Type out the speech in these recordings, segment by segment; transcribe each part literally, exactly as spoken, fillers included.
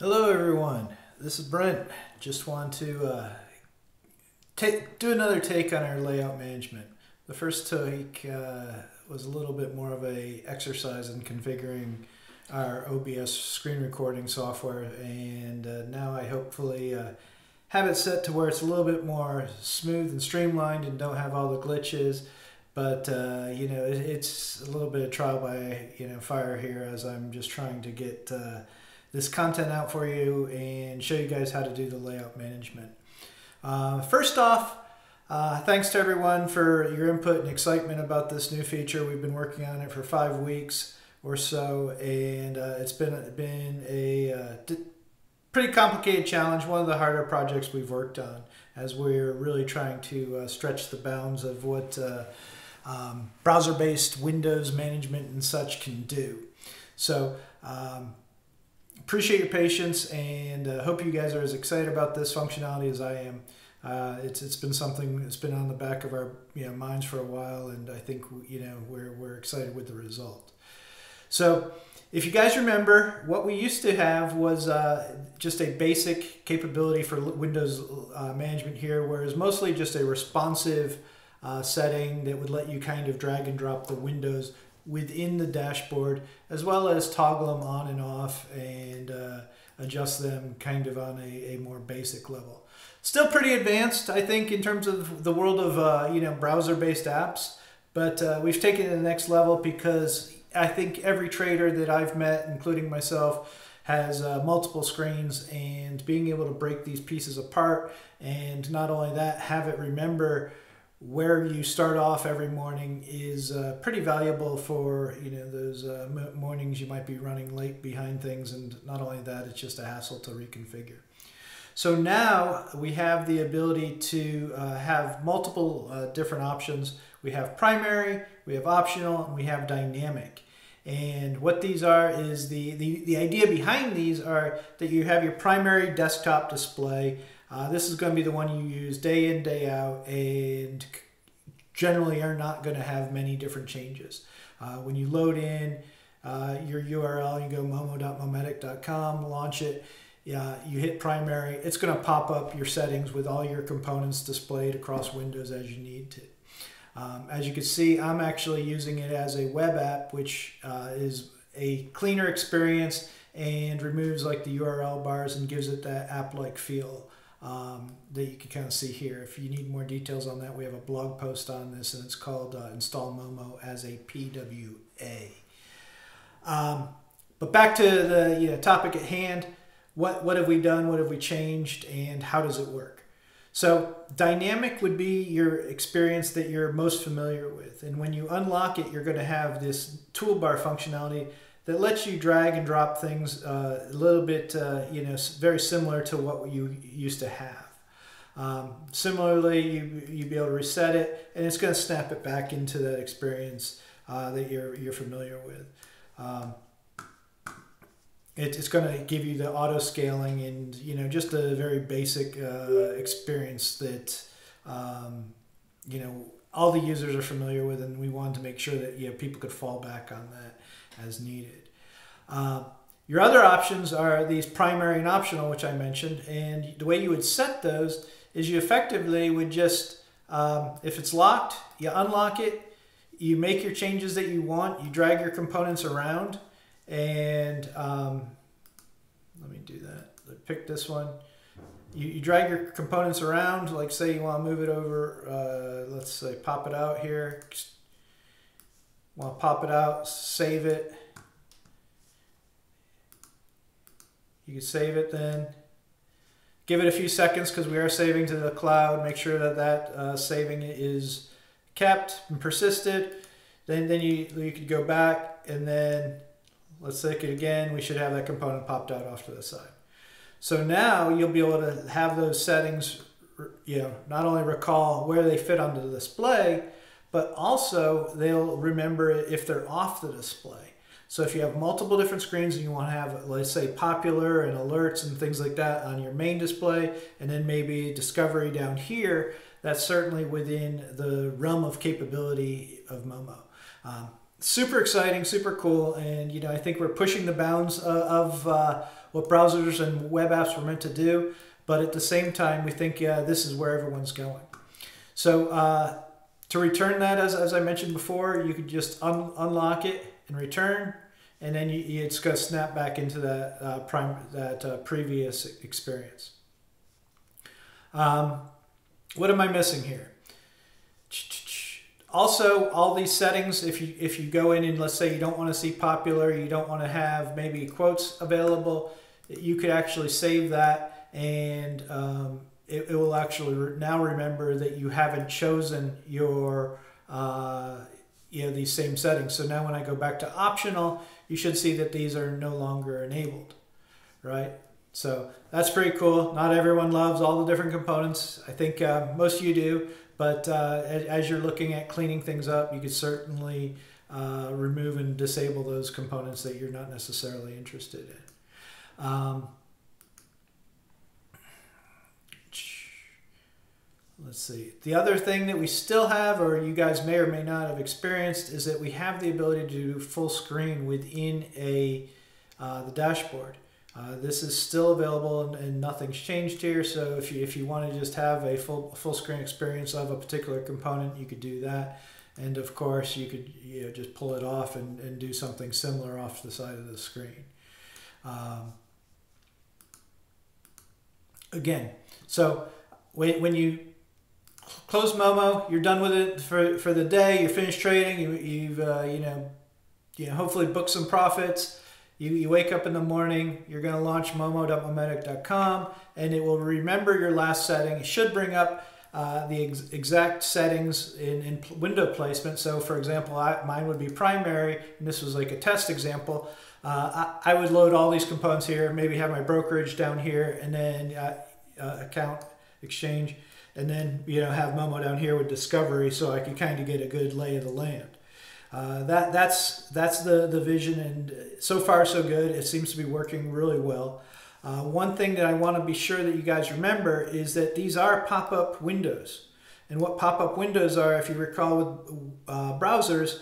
Hello everyone, this is Brent. Just want to uh, take, do another take on our layout management. The first take uh, was a little bit more of a exercise in configuring our O B S screen recording software, and uh, now I hopefully uh, have it set to where it's a little bit more smooth and streamlined and don't have all the glitches. But uh, you know, it, it's a little bit of trial by you know fire here as I'm just trying to get uh, this content out for you and show you guys how to do the layout management. Uh, first off, uh, thanks to everyone for your input and excitement about this new feature. We've been working on it for five weeks or so, and uh, it's been, been a uh, pretty complicated challenge, one of the harder projects we've worked on, as we're really trying to uh, stretch the bounds of what uh, um, browser-based Windows management and such can do. So, um, appreciate your patience, and uh, hope you guys are as excited about this functionality as I am. Uh, it's it's been something that's been on the back of our you know minds for a while, and I think you know we're we're excited with the result. So, if you guys remember, what we used to have was uh, just a basic capability for Windows uh, management here, where it's mostly just a responsive uh, setting that would let you kind of drag and drop the windows within the dashboard, as well as toggle them on and off and uh, adjust them kind of on a, a more basic level. Still pretty advanced, I think, in terms of the world of uh, you know browser-based apps, but uh, we've taken it to the next level because I think every trader that I've met, including myself, has uh, multiple screens, and being able to break these pieces apart, and not only that, have it remember where you start off every morning is uh, pretty valuable for you know those uh, mornings you might be running late behind things, and not only that, it's just a hassle to reconfigure. So now we have the ability to uh, have multiple uh, different options. We have primary, we have optional, and we have dynamic. And what these are is the, the, the idea behind these are that you have your primary desktop display. Uh, this is going to be the one you use day in, day out, and generally are not going to have many different changes. Uh, when you load in uh, your U R L, you go momo dot mometic dot com, launch it, uh, you hit primary, it's going to pop up your settings with all your components displayed across windows as you need to. Um, as you can see, I'm actually using it as a web app, which uh, is a cleaner experience and removes like the U R L bars and gives it that app-like feel Um, that you can kind of see here. If you need more details on that, we have a blog post on this, and it's called uh, Install Momo as a P W A. Um, but back to the you know, topic at hand, what, what have we done, what have we changed, and how does it work? So dynamic would be your experience that you're most familiar with, and when you unlock it, you're going to have this toolbar functionality that lets you drag and drop things uh, a little bit, uh, you know, very similar to what you used to have. Um, similarly, you, you'd be able to reset it, and it's going to snap it back into that experience uh, that you're, you're familiar with. Um, it, it's going to give you the auto scaling and, you know, just a very basic uh, experience that, um, you know, all the users are familiar with, and we wanted to make sure that you know, people could fall back on that as needed. Uh, your other options are these primary and optional, which I mentioned, and the way you would set those is you effectively would just, um, if it's locked, you unlock it, you make your changes that you want, you drag your components around, and um, let me do that, pick this one. You, you drag your components around, like say you want to move it over, uh, let's say pop it out here, want to pop it out, save it. You can save it then. Give it a few seconds because we are saving to the cloud. Make sure that that uh, saving is kept and persisted. Then, then you, you could go back, and then let's click it again. We should have that component popped out off to the side. So now you'll be able to have those settings, you know, not only recall where they fit onto the display, but also they'll remember it if they're off the display. So if you have multiple different screens and you want to have, let's say, popular and alerts and things like that on your main display, and then maybe discovery down here, that's certainly within the realm of capability of Momo. Um, super exciting, super cool, and you know, I think we're pushing the bounds of, of uh, what browsers and web apps were meant to do, but at the same time, we think uh, this is where everyone's going. So uh, to return that, as, as I mentioned before, you could just un unlock it and return, and then you, you, it's going to snap back into that, uh, prime, that uh, previous experience. Um, what am I missing here? Also, all these settings, if you, if you go in and let's say you don't want to see popular, you don't want to have maybe quotes available, you could actually save that, and um, it, it will actually re now remember that you haven't chosen your, uh, you know, these same settings. So now when I go back to optional, you should see that these are no longer enabled, right? So that's pretty cool. Not everyone loves all the different components. I think uh, most of you do. But uh, as you're looking at cleaning things up, you could certainly uh, remove and disable those components that you're not necessarily interested in. Um, let's see. The other thing that we still have, or you guys may or may not have experienced, is that we have the ability to do full screen within a uh, the dashboard. Uh, this is still available, and, and nothing's changed here. So if you, if you want to just have a full full screen experience of a particular component, you could do that. And of course, you could you know, just pull it off and, and do something similar off the side of the screen. Um, again, so when, when you close Momo, you're done with it for, for the day, you're finished trading, you, you've uh, you know, you know, hopefully booked some profits. You, you wake up in the morning, you're going to launch momo dot mometic dot com, and it will remember your last setting. It should bring up uh, the ex exact settings in, in window placement. So for example, I, mine would be primary, and this was like a test example. Uh, I, I would load all these components here, maybe have my brokerage down here, and then uh, uh, account exchange, and then you know have Momo down here with discovery, so I can kind of get a good lay of the land. Uh, that that's that's the the vision, and so far so good. It seems to be working really well. Uh, one thing that I want to be sure that you guys remember is that these are pop-up windows, and what pop-up windows are, if you recall, with uh, browsers,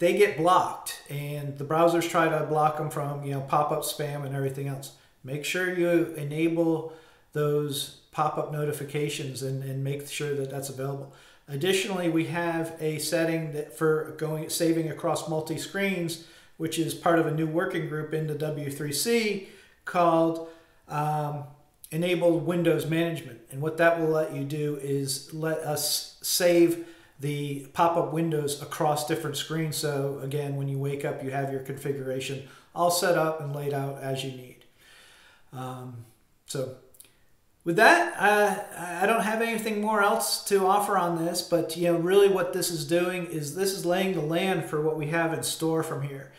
they get blocked, and the browsers try to block them from you know pop-up spam and everything else. Make sure you enable those pop-up notifications and, and make sure that that's available. Additionally, we have a setting that for going saving across multi screens, which is part of a new working group into W three C called um, Enabled Windows Management. And what that will let you do is let us save the pop-up windows across different screens. So again, when you wake up, you have your configuration all set up and laid out as you need. Um, so. With that, uh, I don't have anything more else to offer on this, but you know, really what this is doing is this is laying the land for what we have in store from here.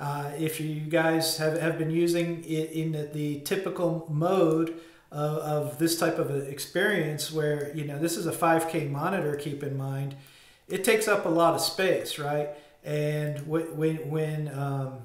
Uh, if you guys have, have been using it in the, the typical mode of, of this type of experience where, you know, this is a five K monitor, keep in mind, it takes up a lot of space, right? And when, when um,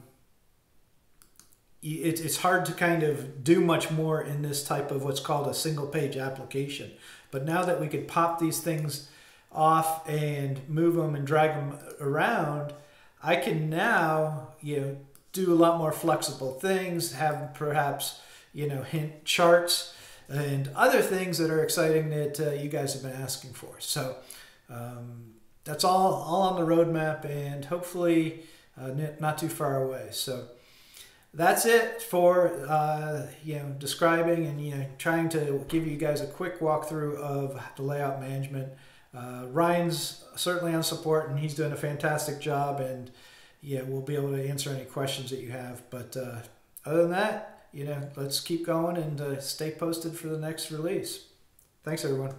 it's hard to kind of do much more in this type of what's called a single page application. But now that we could pop these things off and move them and drag them around, I can now, you know, do a lot more flexible things, have perhaps, you know, hint charts and other things that are exciting that uh, you guys have been asking for. So um, that's all, all on the roadmap, and hopefully uh, not too far away. So that's it for uh, you know describing and you know trying to give you guys a quick walkthrough of the layout management. Uh, Ryan's certainly on support, and he's doing a fantastic job, and yeah, we'll be able to answer any questions that you have. But uh, other than that, you know, let's keep going and uh, stay posted for the next release. Thanks, everyone.